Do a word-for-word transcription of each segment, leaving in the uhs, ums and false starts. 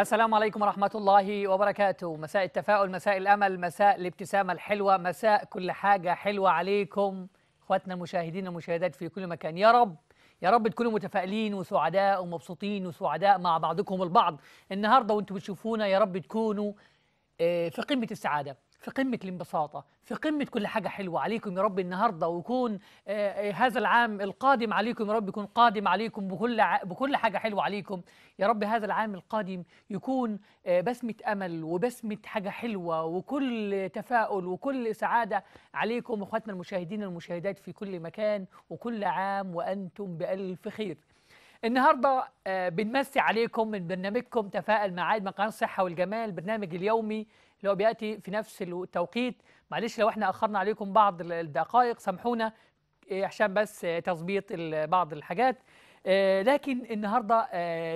السلام عليكم ورحمة الله وبركاته. مساء التفاؤل، مساء الأمل، مساء الابتسامة الحلوة، مساء كل حاجة حلوة عليكم إخواتنا المشاهدين والمشاهدات في كل مكان. يا رب يا رب تكونوا متفائلين وسعداء ومبسوطين وسعداء مع بعضكم البعض النهاردة وانتم بتشوفونا. يا رب تكونوا في قمة السعادة، في قمة الانبساطة، في قمة كل حاجة حلوة عليكم يا رب النهاردة. ويكون هذا العام القادم عليكم يا رب يكون قادم عليكم بكل بكل حاجة حلوة عليكم يا رب. هذا العام القادم يكون بسمة أمل وبسمة حاجة حلوة وكل تفاؤل وكل سعادة عليكم إخواتنا المشاهدين والمشاهدات في كل مكان، وكل عام وأنتم بألف خير. النهاردة بنمسي عليكم من برنامجكم تفائل مع عايد من قناة الصحة والجمال، برنامج اليومي لو بيأتي في نفس التوقيت. معلش لو احنا أخرنا عليكم بعض الدقائق سامحونا عشان بس تظبيط بعض الحاجات، لكن النهاردة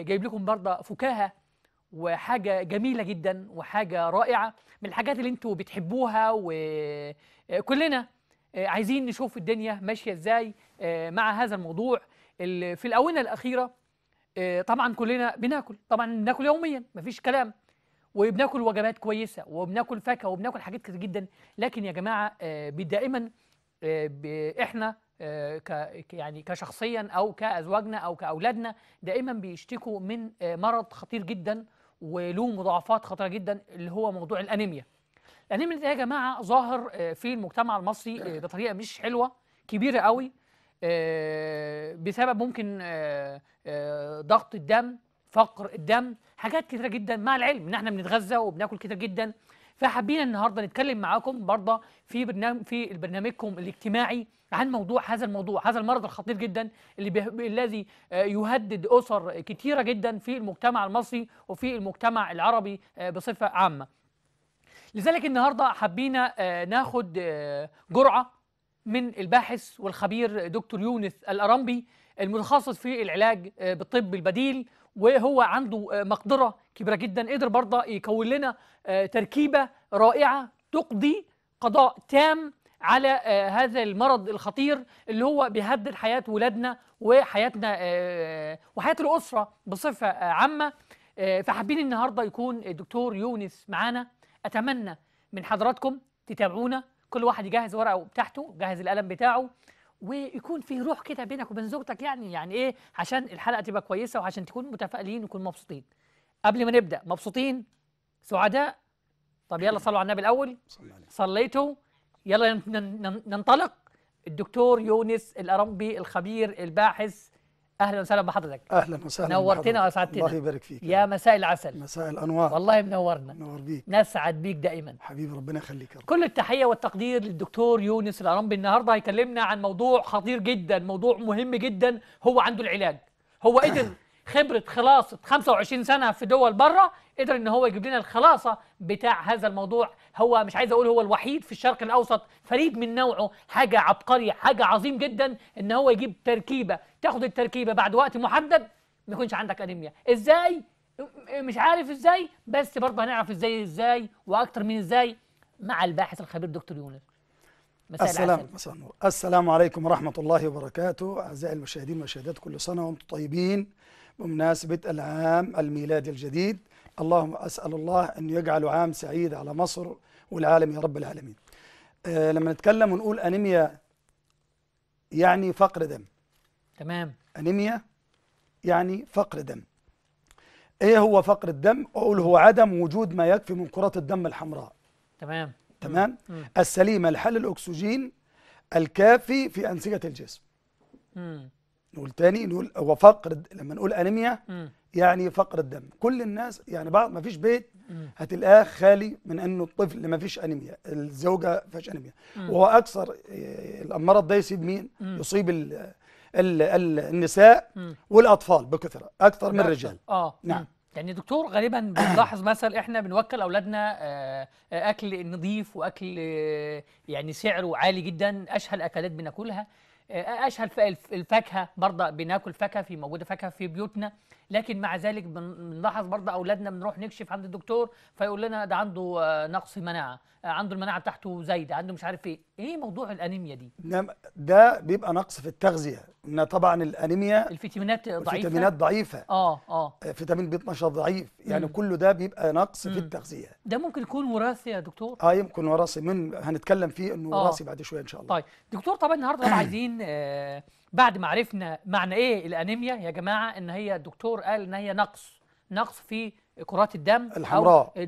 جايب لكم برضه فكاهة وحاجة جميلة جدا وحاجة رائعة من الحاجات اللي انتوا بتحبوها، وكلنا عايزين نشوف الدنيا ماشية ازاي مع هذا الموضوع. في الآونة الأخيرة طبعا كلنا بناكل، طبعا بناكل يوميا مفيش كلام، وبناكل وجبات كويسه وبناكل فاكهه وبناكل حاجات كتير جدا، لكن يا جماعه دائما احنا ك يعني كشخصيا او كازواجنا او كاولادنا دائما بيشتكوا من مرض خطير جدا وله مضاعفات خطيره جدا اللي هو موضوع الانيميا. الانيميا ده يا جماعه ظاهر في المجتمع المصري بطريقه مش حلوه كبيره قوي، بسبب ممكن ضغط الدم، فقر الدم، حاجات كتيرة جدا، مع العلم ان احنا بنتغذى وبناكل كتير جدا. فحابين النهارده نتكلم معاكم برضه في برنامج في برنامجكم الاجتماعي عن موضوع هذا الموضوع، هذا المرض الخطير جدا اللي بي... الذي يهدد اسر كتيرة جدا في المجتمع المصري وفي المجتمع العربي بصفة عامة. لذلك النهارده حبينا ناخد جرعة من الباحث والخبير دكتور يونس الأرامبي المتخصص في العلاج بالطب البديل، وهو عنده مقدرة كبيرة جدا قدر برضه يكون لنا تركيبة رائعة تقضي قضاء تام على هذا المرض الخطير اللي هو بيهدد حياة ولادنا وحياتنا وحياة الأسرة بصفة عامة. فحابين النهاردة يكون الدكتور يونس معانا. أتمنى من حضراتكم تتابعونا، كل واحد يجهز ورقه بتاعته، جهز القلم بتاعه، ويكون فيه روح كده بينك وبين زوجتك، يعني يعني ايه، عشان الحلقه تبقى كويسه وعشان تكون متفائلين ونكون مبسوطين. قبل ما نبدا مبسوطين سعداء، طب يلا صلوا على النبي الاول. صليتوا؟ يلا ننطلق. الدكتور يونس الأرامبي الخبير الباحث، اهلا وسهلا بحضرتك. اهلا وسهلا، نورتنا وسعدتنا. الله يبارك فيك يا مساء العسل، مساء الانوار، والله منورنا. منور بيك، نسعد بيك دائما حبيبي، ربنا يخليك. كل التحيه والتقدير للدكتور يونس الأرامبي. النهارده هيكلمنا عن موضوع خطير جدا، موضوع مهم جدا، هو عنده العلاج، هو قدر خبره خلاصه خمسة وعشرين سنه في دول بره، قدر ان هو يجيب لنا الخلاصه بتاع هذا الموضوع. هو مش عايز اقول هو الوحيد في الشرق الاوسط، فريد من نوعه، حاجه عبقريه، حاجه عظيم جدا ان هو يجيب تركيبه، تاخد التركيبه بعد وقت محدد ما يكونش عندك انيميا. ازاي؟ مش عارف ازاي، بس برضه هنعرف ازاي ازاي واكتر من ازاي مع الباحث الخبير دكتور يونس. مساء السلام. مساء النور. السلام عليكم ورحمه الله وبركاته اعزائي المشاهدين والمشاهدات، كل سنه وانتم طيبين بمناسبه العام الميلادي الجديد. اللهم أسأل الله أن يجعل عام سعيد على مصر والعالم يا رب العالمين. أه لما نتكلم ونقول أنيميا يعني فقر دم، تمام؟ أنيميا يعني فقر دم. إيه هو فقر الدم؟ أقول هو عدم وجود ما يكفي من كرات الدم الحمراء، تمام تمام مم. السليمة لحل الأكسجين الكافي في أنسجة الجسم. مم. نقول تاني، نقول هو فقر، لما نقول أنيميا مم. يعني فقر الدم. كل الناس يعني بعض، ما فيش بيت هتلاقيه خالي من انه الطفل ما فيش انيميا، الزوجه ما فيش انيميا، وهو اكثر المرض ده يصيب مين؟ مم. يصيب ال ال ال النساء مم. والاطفال بكثره اكثر من الرجال. اه نعم مم. يعني دكتور غالبا بنلاحظ مثلا احنا بنوكل اولادنا اكل نظيف واكل يعني سعره عالي جدا، اشهى الاكلات بناكلها، اشهى الفاكهه برضه بناكل فاكهه، في موجوده فاكهه في بيوتنا، لكن مع ذلك بنلاحظ برضه اولادنا بنروح نكشف عند الدكتور فيقول لنا ده عنده نقص مناعه، عنده المناعه بتاعته زايده، عنده مش عارف ايه. ايه موضوع الانيميا دي؟ ده بيبقى نقص في التغذيه، ان طبعا الانيميا الفيتامينات ضعيفه الفيتامينات ضعيفه اه اه فيتامين بي اتناشر ضعيف، يعني مم. كله ده بيبقى نقص مم. في التغذيه. ده ممكن يكون وراثي يا دكتور؟ اه يمكن وراثي، من هنتكلم فيه انه آه. وراثي بعد شويه ان شاء الله. طيب دكتور، طبعا النهارده عايزين آه بعد ما عرفنا معنى ايه الانيميا يا جماعه، ان هي الدكتور قال ان هي نقص نقص في كرات الدم الحمراء،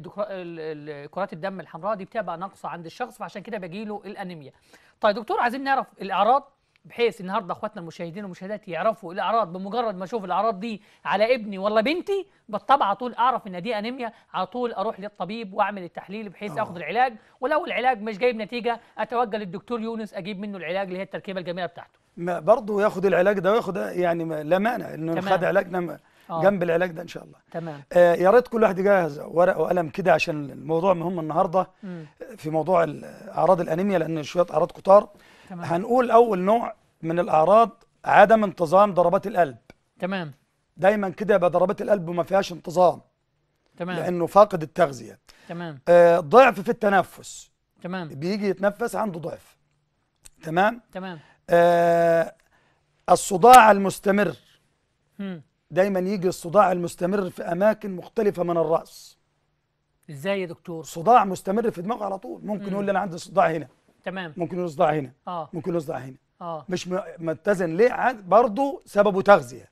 كرات الدم الحمراء دي بتبقى ناقصه عند الشخص، فعشان كده بيجيله الانيميا. طيب دكتور، عايزين نعرف الاعراض بحيث النهارده اخواتنا المشاهدين والمشاهدات يعرفوا الاعراض. بمجرد ما اشوف الاعراض دي على ابني ولا بنتي بطبع على طول اعرف ان دي انيميا، على طول اروح للطبيب واعمل التحليل بحيث أوه. اخد العلاج، ولو العلاج مش جايب نتيجه اتوجه للدكتور يونس اجيب منه العلاج اللي هي التركيبه الجميله بتاعته. ما برضه ياخد العلاج ده وياخد، يعني لا مانع انه خد علاجنا أوه. جنب العلاج ده ان شاء الله. تمام. آه يا ريت كل واحد يجهز ورقه وقلم كده عشان الموضوع مهم النهارده م. في موضوع اعراض الانيميا، لان شويه اعراض كتار. تمام. هنقول اول نوع من الاعراض عدم انتظام ضربات القلب. تمام. دايما كده يبقى ضربات القلب وما فيهاش انتظام. تمام. لانه فاقد التغذيه. تمام. آه ضعف في التنفس. تمام. بيجي يتنفس عنده ضعف. تمام. تمام. آه الصداع المستمر. امم دايما يجي الصداع المستمر في اماكن مختلفه من الراس. ازاي يا دكتور؟ صداع مستمر في دماغه على طول، ممكن مم. يقول لي انا عندي صداع هنا. تمام. ممكن يقول صداع هنا. آه. ممكن يقول صداع هنا. آه. مش متزن. ليه؟ برضه سببه تغذيه.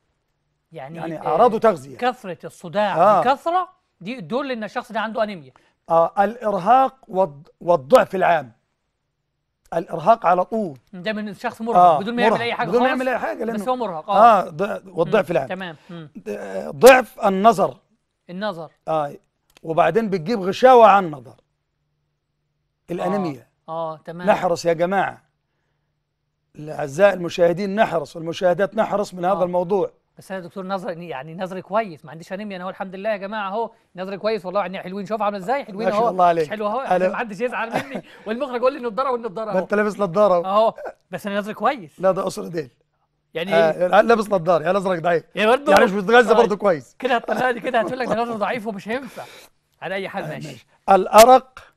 يعني يعني اعراضه آه تغذيه. كثره الصداع بكثره آه. دي تدل ان الشخص ده عنده انيميا. اه الارهاق والضعف العام. الارهاق على طول. ده من الشخص مرهق آه. بدون ما يعمل اي حاجه، بدون ما يعمل اي حاجه لانه بس هو مرهق. اه, آه ضع... والضعف العام. تمام. مم. ضعف النظر. النظر اه وبعدين بتجيب غشاوه عن النظر. الانيميا. اه, آه. تمام. نحرص يا جماعه الاعزاء المشاهدين، نحرص والمشاهدات نحرص من آه. هذا الموضوع. بس انا دكتور نظر، يعني نظري كويس، ما عنديش انيميا انا، هو الحمد لله يا جماعه اهو نظري كويس والله، عيني حلوين. شوف عامله ازاي، حلوين اهو ما شاء الله عليك، مش حلوه اهو، ما حدش يزعل مني والمخرج يقول لي النضاره والنضاره اهو. انت لابس نضاره اهو، بس انا نظري كويس. لا ده قصر ايدين يعني آه. لابس نضاره، يعني نظرك ضعيف يعني مش بتتغذى برضه كويس كده. هتطلع لي كده هتقول لك ده نظري ضعيف ومش هينفع. على اي حال ماشي. الارق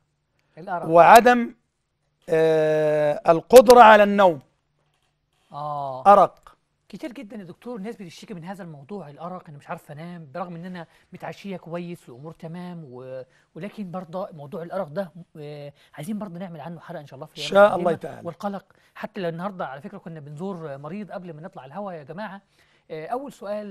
الارق وعدم آه القدره على النوم. اه ارق كتير جدا يا دكتور، الناس بتشتكي من هذا الموضوع، الارق، انا مش عارفه انام برغم ان انا متعشيه كويس والامور تمام و... ولكن برضه موضوع الارق ده عايزين برضه نعمل عنه حلقه ان شاء الله في ان شاء الله تعالى. والقلق، حتى لو النهارده على فكره كنا بنزور مريض قبل ما نطلع الهوا يا جماعه، اول سؤال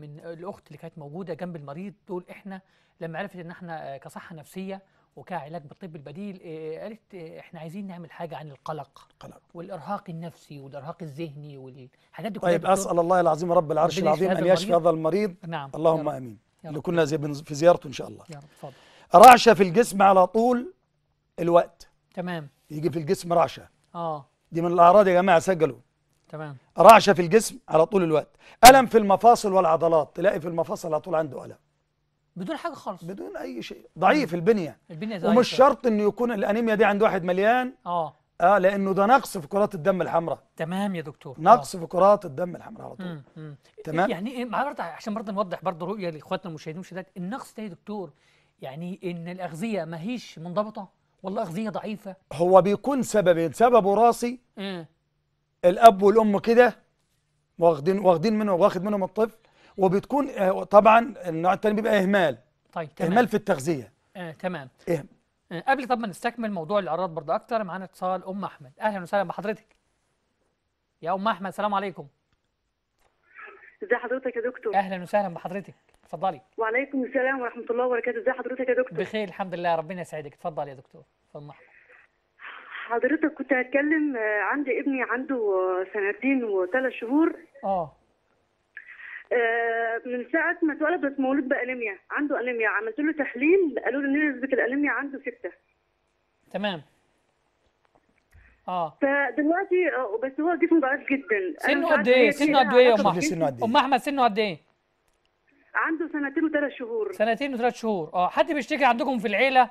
من الاخت اللي كانت موجوده جنب المريض تقول احنا لما عرفت ان احنا كصحه نفسيه وكعلاج بالطب البديل، قالت احنا عايزين نعمل حاجه عن القلق قلق. والارهاق النفسي والارهاق الذهني والحاجات دي كلها. طيب اسال الله العظيم رب العرش العظيم ان يشفي هذا المريض. نعم. اللهم امين. اللي كنا في زيارته ان شاء الله. يا رب. اتفضل. رعشه في الجسم على طول الوقت. تمام. يجي في الجسم رعشه. اه دي من الاعراض يا جماعه، سجلوا. تمام. رعشه في الجسم على طول الوقت. الم في المفاصل والعضلات، تلاقي في المفاصل على طول عنده الم بدون حاجه خالص، بدون اي شيء، ضعيف البنيه. البنيه ضعيفه، ومش شرط انه يكون الانيميا دي عند واحد مليان. اه اه لانه ده نقص في كرات الدم الحمراء. تمام يا دكتور. نقص آه. في كرات الدم الحمراء على طول. مم. تمام. يعني ايه عشان برضه نوضح برضه رؤيه لاخواتنا المشاهدين والمشاهدات، النقص ده يا دكتور يعني ان الاغذيه ما هيش منضبطه ولا اغذيه ضعيفه؟ هو بيكون سببين، سبب وراثي الاب والام كده واخدين واخدين منه واخد منهم الطفل، وبتكون طبعا النوع الثاني بيبقى اهمال. طيب تمام. اهمال في التغذيه. آه، تمام. إهم. آه، قبل طب ما نستكمل موضوع الاعراض برضه اكتر، معانا اتصال ام احمد. اهلا وسهلا بحضرتك يا ام احمد. السلام عليكم. ازي حضرتك يا دكتور؟ اهلا وسهلا بحضرتك، اتفضلي. وعليكم السلام ورحمه الله وبركاته. ازي حضرتك يا دكتور؟ بخير الحمد لله، ربنا يسعدك. اتفضلي يا دكتور. ام احمد. حضرتك كنت هتكلم، عندي ابني عنده سنتين وثلاث شهور. اه من ساعة ما اتولد بس مولود بأنيميا، عنده أنيميا، عملت له تحليل قالوا لي إن نسبة الأنيميا عنده ستة. تمام. اه فدلوقتي بس هو جسمه ضعيف جدا. سنه قد إيه؟ سنه قد إيه يا أم أحمد؟ سنه قد إيه؟ أم أحمد سنه قد إيه؟ عنده سنتين وثلاث شهور. سنتين وثلاث شهور، اه حد بيشتكي عندكم في العيلة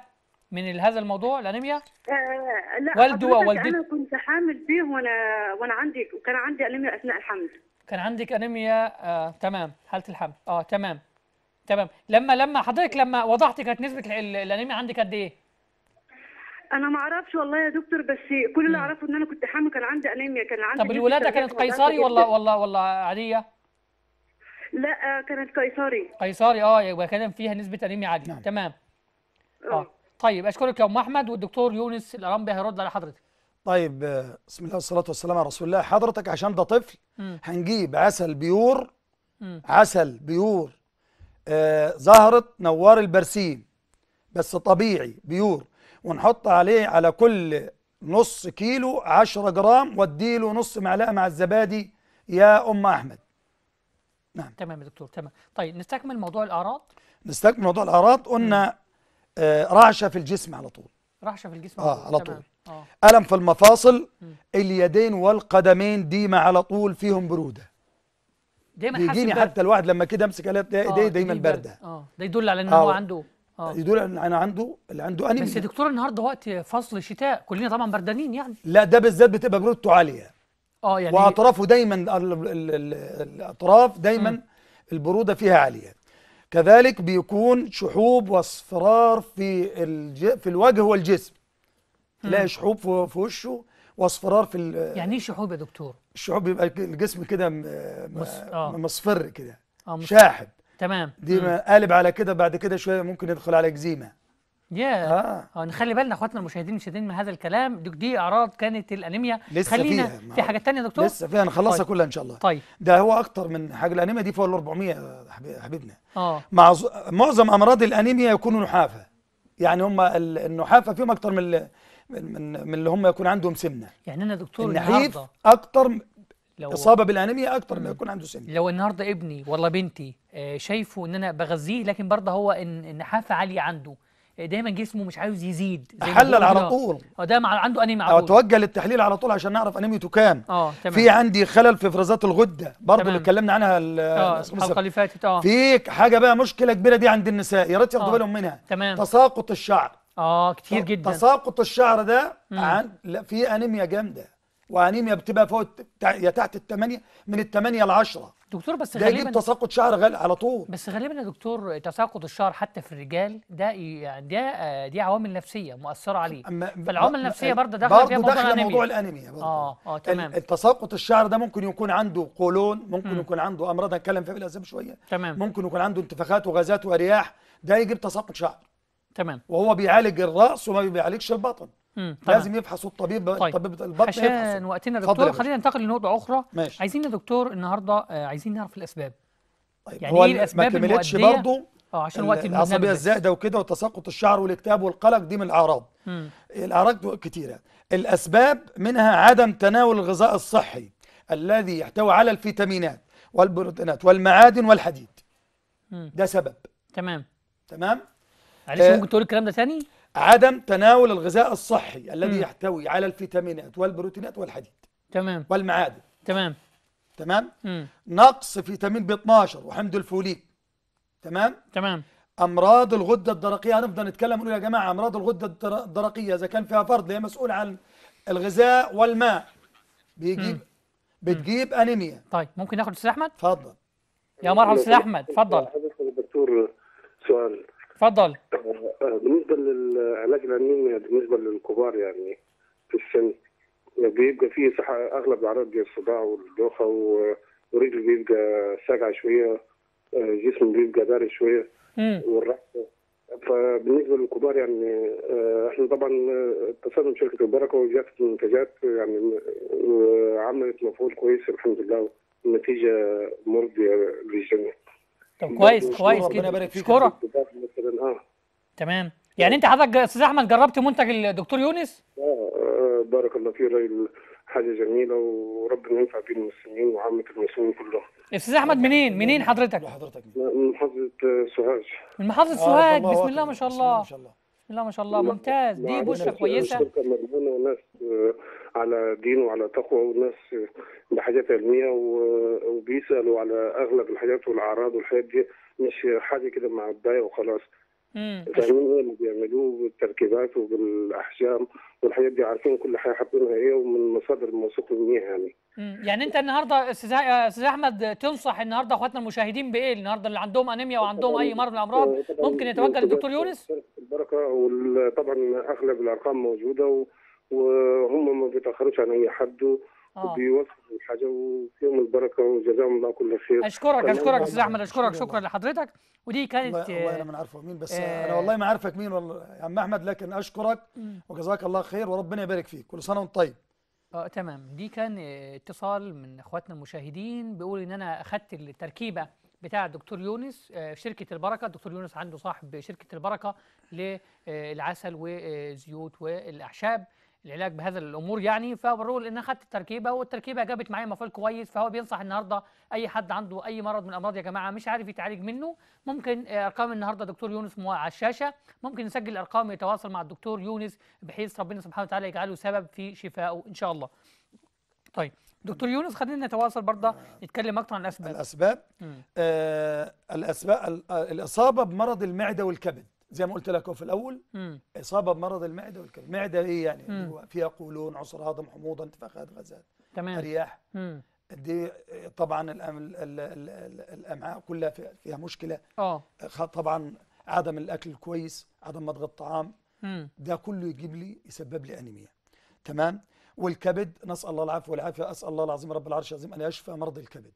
من هذا الموضوع الأنيميا؟ آه لا والده ووالدته. أنا كنت حامل فيه وأنا وأنا عندي وكان عندي أنيميا أثناء الحمل. كان عندك انيميا آه، تمام، حاله الحمل. اه تمام تمام. لما لما حضرتك لما وضحت كانت نسبه الانيميا عندك قد ايه؟ انا ما اعرفش والله يا دكتور، بس كل اللي اعرفه ان انا كنت حامل، كان عندي انيميا، كان عندي. طب الولاده كانت قيصري ولا ولا ولا عاديه؟ لا كانت قيصري. قيصري اه، يبقى كان فيها نسبه انيميا عاليه. تمام. اه طيب، اشكرك يا ام احمد، والدكتور يونس الأرامبي هيرد على حضرتك. طيب، بسم الله والصلاه والسلام على رسول الله. حضرتك عشان ده طفل م. هنجيب عسل بيور م. عسل بيور آه زهره نوار البرسيم، بس طبيعي بيور، ونحط عليه على كل نص كيلو عشرة جرام، واديله نص معلقه مع الزبادي يا ام احمد. نعم تمام يا دكتور. تمام. طيب نستكمل موضوع الاعراض. نستكمل موضوع الاعراض. قلنا آه رعشه في الجسم على طول. رعشه في الجسم اه على طول. آه. الم في المفاصل، م. اليدين والقدمين ديما على طول فيهم بروده. دايما بيجيني حتى الواحد لما كده امسك عليها ايديه دايما بارده. اه ده يدل على ان هو عنده اه يدل على ان انا عنده اللي عنده انيميا. بس يا دكتور النهارده وقت فصل شتاء، كلنا طبعا بردانين يعني. لا ده بالذات بتبقى برودته عاليه. اه يعني واطرافه دايما، الاطراف دايما م. البروده فيها عاليه. كذلك بيكون شحوب واصفرار في الج... في الوجه والجسم. تلاقي شحوب في وشه واصفرار في ال... يعني ايه شحوب يا دكتور؟ الشحوب بيبقى الجسم كده م... مص... آه. مصفر كده آه مص... شاحب. تمام. دي قالب على كده، بعد كده شويه ممكن يدخل على اكزيما. ياه yeah. اه نخلي بالنا اخواتنا المشاهدين مشاهدين من هذا الكلام. دي اعراض كانت الانيميا. لسه خلينا فيها في حاجات ثانيه يا دكتور، لسه فيها نخلصها طيب. كلها ان شاء الله. طيب ده هو اكتر من حاجه. الانيميا دي فوق ال أربعمية يا حبيبنا. اه مع ز... معظم امراض الانيميا يكونوا نحافه، يعني هم النحافه فيهم اكتر من ال... من من اللي هم يكون عندهم سمنه. يعني انا دكتور النحيف اكتر اصابه بالانيميا اكتر ما يكون عنده سمنه. لو النهارده ابني والله بنتي شايفه ان انا بغذيه، لكن برضه هو النحافه عاليه عنده، دايما جسمه مش عاوز يزيد، احلل على طول. اه ده عنده انيميا على طول، اتوجه للتحليل على طول عشان نعرف انيميته كام. اه تمام. في عندي خلل في افرازات الغده برضه اللي اتكلمنا عنها الحلقه اللي فاتت. اه في حاجه بقى مشكله كبيره دي عند النساء، يا ريت ياخدوا بالهم منها. تمام. تساقط الشعر. اه كتير جدا تساقط الشعر ده عن... لا في انيميا جامده، وانيميا بتبقى فوق يا تحت الثمانيه، من الثمانيه لعشرة دكتور. بس غالبا ده يجيب تساقط شعر غالي على طول. بس غالبا يا دكتور تساقط الشعر حتى في الرجال ده يعني ده دي عوامل نفسيه مؤثره عليه. فالعوامل النفسيه برضه داخله في موضوع الانيميا. موضوع الانيميا برضه. اه اه تمام. التساقط الشعر ده ممكن يكون عنده قولون، ممكن م. يكون عنده امراض هنتكلم فيها بالاسباب شويه. تمام. ممكن يكون عنده انتفاخات وغازات وارياح، ده يجيب تساقط شعر. تمام. وهو بيعالج الراس وما بيعالجش البطن. مم. لازم يفحصوا الطبيب. طيب. الطبيب البطني عشان وقتنا يا دكتور، خلينا ننتقل لنقطه اخرى. ماشي. عايزين يا دكتور النهارده عايزين نعرف الاسباب. طيب يعني هو ايه الاسباب اللي ما كملتش برضه اه عشان وقت العصبيه الزائده وكده، وتساقط الشعر والاكتئاب والقلق، دي من الاعراض. مم. الاعراض كتيره. الاسباب منها عدم تناول الغذاء الصحي الذي يحتوي على الفيتامينات والبروتينات والمعادن والحديد. مم. ده سبب. تمام تمام. معلش ممكن تقول الكلام ده ثاني؟ عدم تناول الغذاء الصحي الذي م. يحتوي على الفيتامينات والبروتينات والحديد. تمام. والمعادن. تمام. تمام؟ م. نقص فيتامين بي اتناشر وحمض الفوليك. تمام؟ تمام. امراض الغده الدرقيه، هنفضل نتكلم نقول يا جماعه امراض الغده الدرقيه اذا كان فيها فرد هي مسؤول عن الغذاء والماء. بيجيب م. بتجيب انيميا. طيب ممكن ناخد استاذ احمد؟ اتفضل. يا مرحبا استاذ احمد، اتفضل. دكتور سؤال. اتفضل. بالنسبه للعلاج الانيميا بالنسبه للكبار يعني في السن، بيبقى فيه اغلب اعراض زي الصداع والدوخه، ورجل بيبقى ساقعه شويه، جسم بيبقى بارد شويه، والرحمه. فبالنسبه للكبار يعني احنا طبعا اتصلنا بشركه البركه وجابت المنتجات، يعني عملت مفعول كويس الحمد لله، والنتيجه مرضيه للجميع. طب كويس كويس كده، اشكرك. تمام. يعني انت حضرتك استاذ احمد جربت منتج الدكتور يونس؟ اه بارك الله فيه، راجل حاجه جميله، وربنا ينفع بين المسلمين وعامه المسلمين كلهم. استاذ احمد منين؟ منين حضرتك؟ حضرتك من محافظه سوهاج. من محافظه سوهاج، بسم الله ما شاء الله. بسم الله ما شاء الله، ممتاز، دي بشرى كويسه. شركه مضمونه وناس على دين وعلى تقوى، وناس بحاجات علميه، وبيسالوا على اغلب الحاجات والاعراض والحاجات دي، مش حاجه كده مع بدايه وخلاص. امم فاهمين اللي بيعملوه بالتركيبات وبالاحجام والحاجات دي، عارفين كل حاجه حاطينها ايه ومن مصادر موثوق منها يعني. امم يعني انت النهارده استاذ استاذ احمد تنصح النهارده اخواتنا المشاهدين بايه النهارده اللي عندهم انيميا وعندهم اي مرض من الامراض ممكن يتوجه للدكتور يونس؟ المشتركه، وطبعا اغلب الارقام موجوده وهم ما بيتاخروش عن اي حد وبيوصلوا الحاجه وفيهم البركه وجزاهم الله كل خير. اشكرك اشكرك استاذ احمد، اشكرك، شكرا لحضرتك. ودي كانت والله, والله انا ما عارفه مين بس آه انا والله ما عارفك مين والله يا عم احمد، لكن اشكرك وجزاك الله خير وربنا يبارك فيك، كل سنه وانت طيب. اه تمام، دي كان اتصال من اخواتنا المشاهدين بيقول ان انا اخذت التركيبه بتاع الدكتور يونس شركه البركه، الدكتور يونس عنده صاحب شركه البركه للعسل والزيوت والاعشاب، العلاج بهذا الامور يعني، فبقول ان اخذت التركيبه والتركيبه جابت معايا مفعول كويس، فهو بينصح النهارده اي حد عنده اي مرض من الامراض يا جماعه مش عارف يتعالج منه، ممكن ارقام النهارده دكتور يونس على الشاشه، ممكن نسجل الارقام يتواصل مع الدكتور يونس بحيث ربنا سبحانه وتعالى يجعله سبب في شفائه ان شاء الله. طيب دكتور يونس خلينا نتواصل برضه نتكلم اكتر عن الاسباب. الاسباب آه الاسباب الاصابه بمرض المعده والكبد زي ما قلت لكم في الاول، مم. اصابه بمرض المعده والكبد. المعده ايه يعني؟ مم. فيها قولون، عسر هضم، حموضه، انتفاخات غازات، تمام، رياح، دي طبعا الامعاء كلها فيها مشكله، اه طبعا عدم الاكل الكويس، عدم مضغ الطعام، مم. ده كله يجيب لي يسبب لي انيميا، تمام. والكبد نسال الله العفو والعافيه، اسال الله العظيم رب العرش العظيم ان يشفى مرضى الكبد،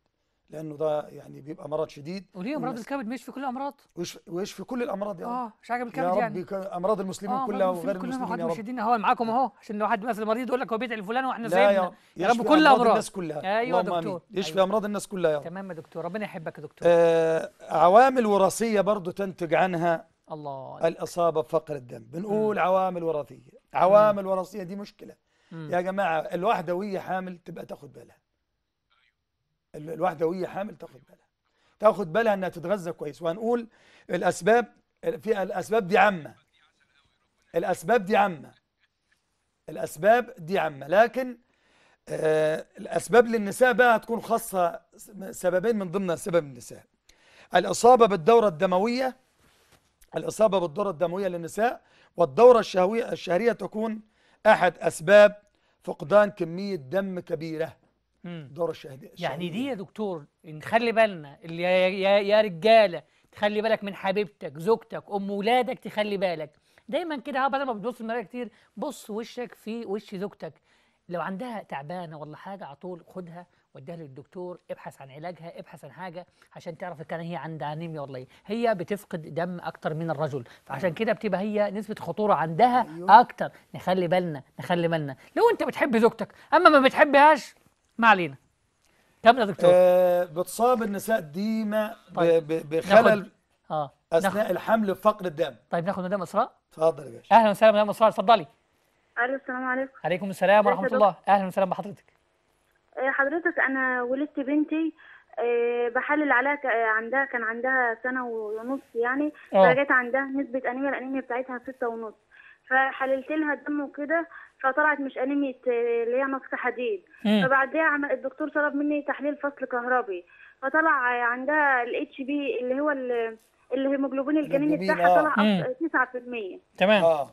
لانه ده يعني بيبقى مرض شديد. وليه امراض الكبد مش في كل الامراض؟ ويشفي كل الامراض يعني. اه مش عاجب الكبد يا يعني. ربي امراض المسلمين آه كلها وغير المسلمين كلها. يا رب كلنا اهو معاكم اهو، عشان لو حد مثلا مريض يقول لك هو بيدعي لفلان واحنا زينا، يا رب كل امراض الناس كلها. ايوه يا دكتور، يشفي أيوة. امراض الناس كلها يا رب. تمام يا دكتور، ربنا يحبك يا دكتور. آه عوامل وراثيه برضه تنتج عنها الله الاصابه بفقر الدم، بنقول مم. عوامل وراثيه، عوامل وراثيه دي مشكله مم. يا جماعه. الواحده وهي حامل تبقى تاخد بالها، الواحده وهي حامل تاخد بالها تاخد بالها انها تتغذى كويس. وهنقول الاسباب، في الاسباب دي عامه، الاسباب دي عامه، الاسباب دي عامه، لكن آه الاسباب للنساء بقى هتكون خاصه، سببين من ضمن سبب النساء: الاصابه بالدوره الدمويه، الاصابه بالدوره الدمويه للنساء، والدوره الشهوية الشهريه تكون احد اسباب فقدان كميه دم كبيره. الدورة الشهرية يعني دي يا دكتور نخلي بالنا، اللي يا, يا, يا رجاله تخلي بالك من حبيبتك، زوجتك، ام ولادك، تخلي بالك دايما كده بدل ما بتبص المرايه كتير، بص وشك في وش زوجتك، لو عندها تعبانه ولا حاجه على طول خدها وديها للدكتور، ابحث عن علاجها، ابحث عن حاجه عشان تعرف كان هي عندها انيميا ولا ايه، هي بتفقد دم اكتر من الرجل، فعشان كده بتبقى هي نسبه خطوره عندها اكتر، نخلي بالنا نخلي بالنا لو انت بتحب زوجتك، اما ما بتحبهاش ما علينا. كمل يا دكتور. آه بتصاب النساء ديما طيب. بخلل اه اثناء ناخد. الحمل بفقر الدم. طيب ناخد ندام اسراء. اتفضل يا باشا. اهلا وسهلا ندام اسراء، اتفضلي. الو السلام عليكم. عليكم السلام ورحمه الله، اهلا وسهلا بحضرتك. حضرتك انا ولدت بنتي بحلل عليها، عندها كان عندها سنه ونص يعني، فلقيت عندها نسبه انيميا، الانيميا بتاعتها سته ونص، فحللت لها الدم وكده فطلعت مش انيميا اللي هي نقص حديد، فبعدها عمل الدكتور طلب مني تحليل فصل كهربي، فطلع عندها الاتش بي اللي هو الهيموجلوبين الجنيني بتاعها طلع تسعة بالمية، تمام، اه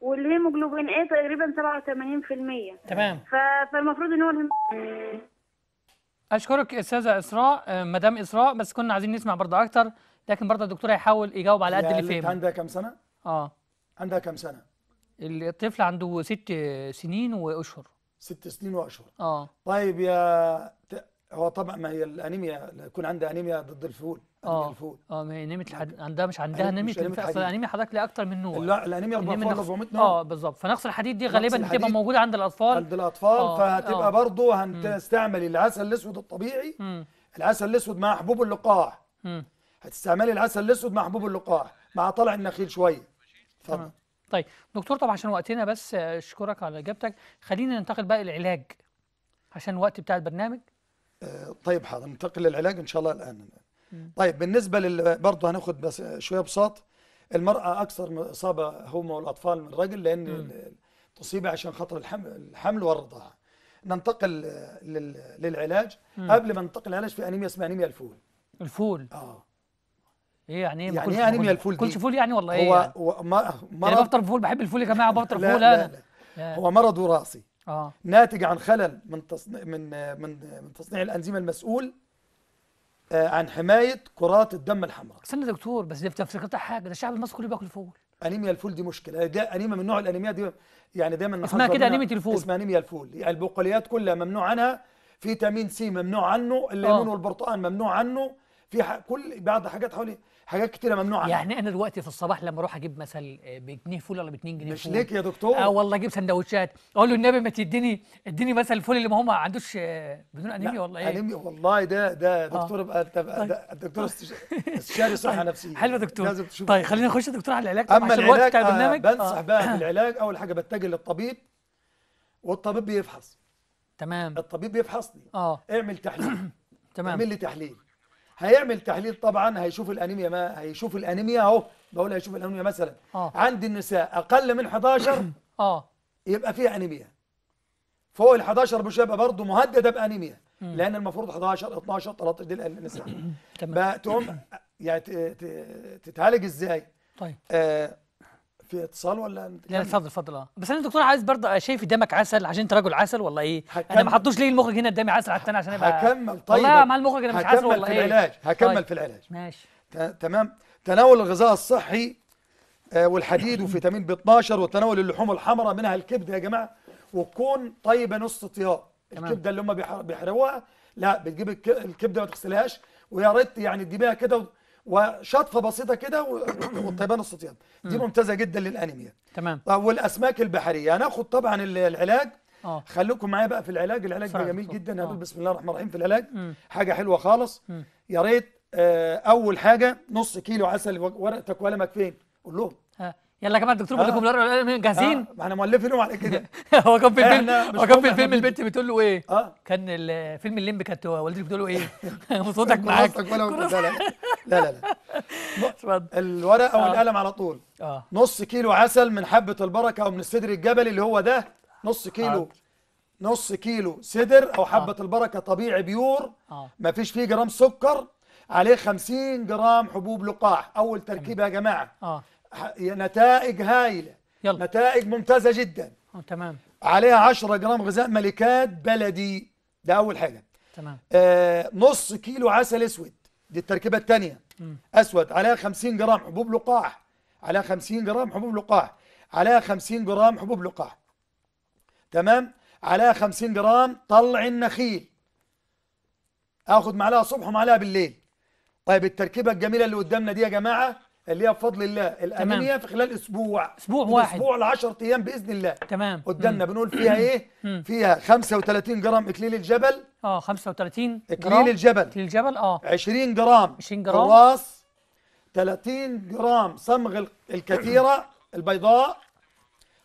والهيموجلوبين ايه تقريبا سبعة وثمانين بالمية، تمام، فالمفروض ان هو الهيموجلوبين. اشكرك استاذه اسراء، مدام اسراء، بس كنا عايزين نسمع برضه اكتر، لكن برضه الدكتور هيحاول يجاوب على قد اللي فهمه. عندها كام سنه؟ اه عندها كام سنه؟ الطفل عنده ست سنين واشهر. ست سنين واشهر. اه طيب يا هو طبعا ما هي الانيميا يكون عندها انيميا ضد الفول، اه الفول اه ما هي انيميا الحديد عندها، مش عندها انيميا الانفاق، الانيميا حضرتك ليها اكتر من نوع. لا الانيميا أربعمية نوع. اه بالظبط، فنقص الحديد دي غالبا بتبقى موجوده عند الاطفال، عند الاطفال آه. فهتبقى آه. برضه هنستعمل العسل الاسود الطبيعي، م. العسل الاسود مع حبوب اللقاح، م. هتستعملي العسل الاسود مع حبوب اللقاح مع طلع النخيل شويه. اتفضل. طيب دكتور طبعا عشان وقتنا بس، اشكرك على اجابتك، خلينا ننتقل بقى للعلاج عشان الوقت بتاع البرنامج. آه طيب حاضر، ننتقل للعلاج ان شاء الله الان. مم. طيب بالنسبه لل... برضه هناخد بس شويه بساط، المراه اكثر اصابه هم والاطفال من الرجل، لان ال... تصيب عشان خاطر الحمل, الحمل والرضاعه. ننتقل لل... للعلاج. مم. قبل ما ننتقل للعلاج في انيميا اسمها انيميا الفول. الفول اه ايه يعني ايه؟ يعني ايه انيميا الفول دي؟ كلش فول يعني والله ايه؟ هو هو مرض، انا بفطر فول، بحب الفول يا جماعه، بفطر فول انا. لا لا هو مرض وراثي اه ناتج عن خلل من تصنيع من من من تصنيع الانزيم المسؤول آه عن حمايه كرات الدم الحمراء. استنى يا دكتور بس ده افتكرت حاجه، ده الشعب المصري كله بياكل فول. انيميا الفول دي مشكله، ده انيميا من نوع الانيميا دي يعني دايما اسمها كده انيميا الفول، اسمها انيميا الفول. يعني البقوليات كلها ممنوع عنها، فيتامين سي ممنوع عنه، الليمون آه. والبرتقال ممنوع عنه، في كل بعض حاجات حوالي حاجات كتيره ممنوعه. يعني انا دلوقتي في الصباح لما اروح اجيب مثلا بجنيه فول ولا باتنين جنيه مش فول، مش ليك يا دكتور، اه والله اجيب سندوتشات، اقول له النبي ما تديني اديني مثلا الفول اللي ما هو ما عندوش بدون انيميا ولا ايه؟ انيميا والله ده ده دكتور بقى الدكتور استشاري صحه نفسيه. حلو يا دكتور. طيب خلينا نخش يا دكتور على العلاج. طب اما العلاج آه بنصح بقى آه. بالعلاج اول حاجه بتجي للطبيب، والطبيب بيفحص. تمام. الطبيب بيفحص لي اه اعمل تحليل. تمام. اعمل لي تحليل. هيعمل تحليل طبعا، هيشوف الانيميا، ما هيشوف الانيميا اهو، بقول هيشوف الانيميا مثلا آه. عند النساء اقل من حداشر اه يبقى فيها انيميا، فوق ال حداشر مش هيبقى برضه مهدده بانيميا م. لان المفروض حداشر اتناشر تلاتاشر دي النساء. تمام. يعني تتعالج ازاي؟ طيب آه في اتصال ولا؟ لا اتفضل اتفضل. اه بس انا دكتور عايز برضه شايف قدامك عسل، عشان انت راجل عسل ولا ايه؟ هكمل. انا ما حطوش ليه المخرج هنا قدامي عسل على الثاني عشان ابقى هكمل. طيب والله مع المخرج انا مش عسل والله ايه؟ هكمل في العلاج، هكمل طيب. في العلاج ماشي تمام. تناول الغذاء الصحي آه والحديد وفيتامين بي اتناشر، وتناول اللحوم الحمراء منها الكبده يا جماعه، وتكون طيبه نص طياب. الكبده اللي هم بيحرقوها لا، بتجيب الكبده ما تغسلهاش، ويا ريت يعني تجيبيها كده وشطفه بسيطه كده والطيبان نص طياب، دي ممتازه جدا للانيميا. تمام. والاسماك البحريه هناخد طبعا العلاج. اه خليكم معايا بقى في العلاج، العلاج ده جميل جدا. هقول بسم الله الرحمن الرحيم في العلاج م. حاجه حلوه خالص. م. يا ريت آه اول حاجه نص كيلو عسل. ورقتك وقلمك فين؟ قول لهم يلا يا جماعه الدكتور بيقول لكم الورقه والقلم جاهزين. ما احنا مؤلفينهم على كده. هو كان في الفيلم، هو كان في الفيلم البنت بتقول له ايه؟ اه كان الفيلم الليمبي كانت والدتك بتقول له ايه؟ صوتك معاك. لا لا لا لا الورقه والقلم على طول. اه نص كيلو عسل من حبه البركه او من السدر الجبلي اللي هو ده، نص كيلو نص كيلو سدر او حبه البركه طبيعي بيور، ما فيش فيه جرام سكر، عليه خمسين جرام حبوب لقاح. اول تركيبه يا جماعه اه نتائج هائلة. يلا. نتائج ممتازة جدا. تمام. عليها عشرة جرام غذاء ملكات بلدي، ده أول حاجة. تمام. آه نص كيلو عسل أسود، دي التركيبة الثانية. أسود عليها خمسين جرام حبوب لقاح، عليها خمسين جرام حبوب لقاح، عليها خمسين جرام حبوب لقاح. تمام. عليها خمسين جرام طلع النخيل، آخد معلقة صبح ومعلقة بالليل. طيب التركيبة الجميلة اللي قدامنا دي يا جماعة اللي هي بفضل الله الانيميا في خلال اسبوع، اسبوع واحد، اسبوع ل عشرة ايام باذن الله. تمام. قدامنا بنقول فيها ايه؟ فيها خمسة وتلاتين جرام اكليل الجبل. اه خمسة وتلاتين جرام اكليل الجبل. اكليل الجبل اه عشرين جرام عشرين جرام خواص، تلاتين جرام صمغ الكثيره البيضاء،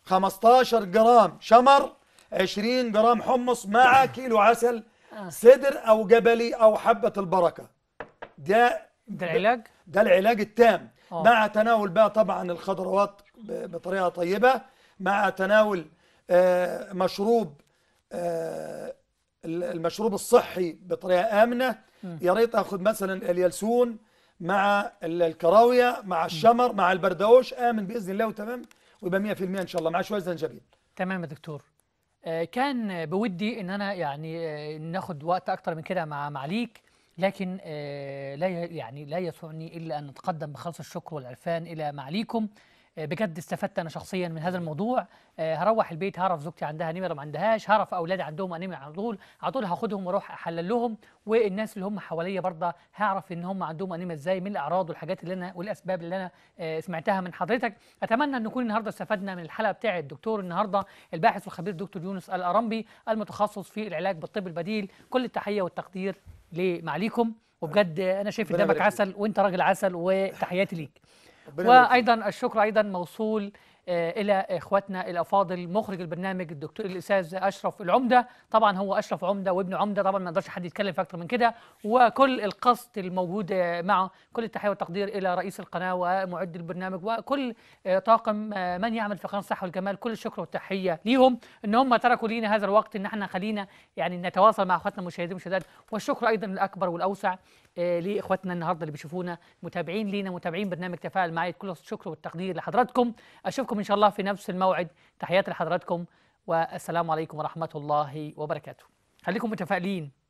خمستاشر جرام شمر، عشرين جرام حمص، مع كيلو عسل سدر او جبلي او حبه البركه. ده ده العلاج، ده العلاج التام. أوه. مع تناول بقى طبعا الخضروات بطريقه طيبه، مع تناول آه مشروب آه المشروب الصحي بطريقه امنه. م. يا ريت اخد مثلا اليلسون مع الكراويه مع الشمر م. مع البردوش، امن باذن الله وتمام، ويبقى مية في المية ان شاء الله، مع شويه زنجبيل. تمام يا دكتور. آه كان بودي ان انا يعني آه ناخد وقت اكتر من كده مع معاليك، لكن لا يعني لا يسعني الا ان نتقدم بخالص الشكر والعرفان الى معاليكم. بجد استفدت انا شخصيا من هذا الموضوع، هروح البيت هعرف زوجتي عندها انيميا ولا ما عندهاش، هعرف اولادي عندهم انيميا على طول، على طول هاخدهم واروح احلل لهم، والناس اللي هم حواليا برضه هعرف ان هم عندهم انيميا ازاي من الاعراض والحاجات اللي انا والاسباب اللي انا سمعتها من حضرتك. اتمنى ان نكون النهارده استفدنا من الحلقه بتاعه الدكتور النهارده الباحث والخبير دكتور يونس الأرامبي المتخصص في العلاج بالطب البديل. كل التحيه والتقدير لمعاليكم، وبجد انا شايف قدامك عسل وانت راجل عسل، وتحياتي ليك. وايضا الشكر ايضا موصول الى اخواتنا الافاضل مخرج البرنامج الدكتور الاستاذ اشرف العمده، طبعا هو اشرف عمده وابن عمده، طبعا ما يقدرش حد يتكلم في اكتر من كده، وكل القصد الموجود معه. كل التحيه والتقدير الى رئيس القناه ومعد البرنامج وكل طاقم من يعمل في قناه الصحه والجمال، كل الشكر والتحيه ليهم ان هم تركوا لينا هذا الوقت ان احنا خلينا يعني نتواصل مع اخواتنا المشاهدين والمشاهدات. والشكر ايضا الاكبر والاوسع لاخواتنا النهارده اللي بيشوفونا متابعين لينا، متابعين برنامج تفاعل مع عايد. كل الشكر والتقدير لحضراتكم، اشوفكم ان شاء الله في نفس الموعد. تحياتي لحضراتكم والسلام عليكم ورحمه الله وبركاته. خليكم متفائلين.